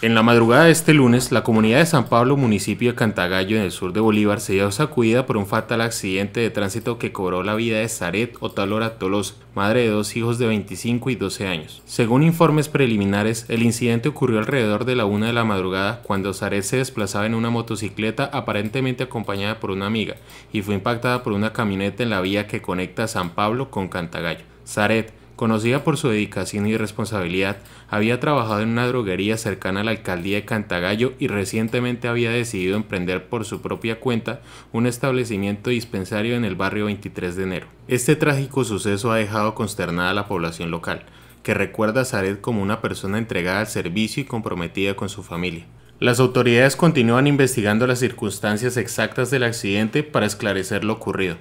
En la madrugada de este lunes, la comunidad de San Pablo, municipio de Cantagallo, en el sur de Bolívar, se dio sacudida por un fatal accidente de tránsito que cobró la vida de Zaret Otalora Tolosa, madre de dos hijos de 25 y 12 años. Según informes preliminares, el incidente ocurrió alrededor de la 1 de la madrugada, cuando Zaret se desplazaba en una motocicleta aparentemente acompañada por una amiga, y fue impactada por una camioneta en la vía que conecta San Pablo con Cantagallo. Zaret, conocida por su dedicación y responsabilidad, había trabajado en una droguería cercana a la alcaldía de Cantagallo y recientemente había decidido emprender por su propia cuenta un establecimiento dispensario en el barrio 23 de enero. Este trágico suceso ha dejado consternada a la población local, que recuerda a Zaret como una persona entregada al servicio y comprometida con su familia. Las autoridades continúan investigando las circunstancias exactas del accidente para esclarecer lo ocurrido.